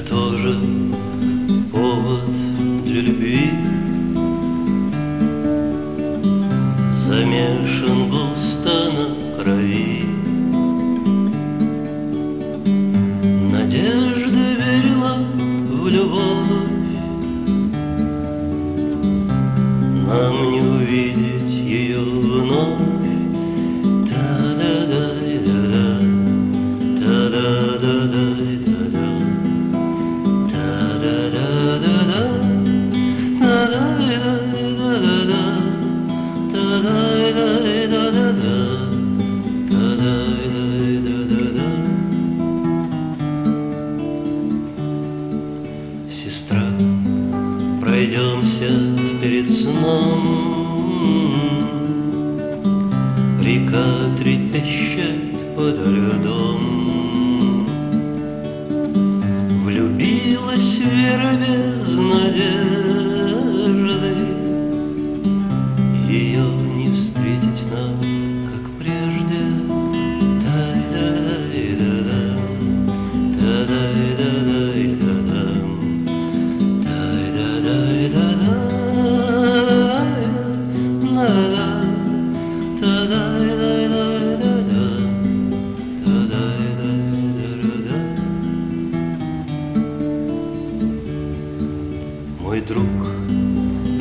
это тоже повод для любви. Замешан густо на крови. Надежда верила в любовь. Нам не увидеть ее вновь. Сестра, пройдемся перед сном. Река трепещет под льдом. Влюбилась Вера без надежды. Ее не встретить нам, как прежде. Мой друг,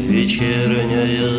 вечерняя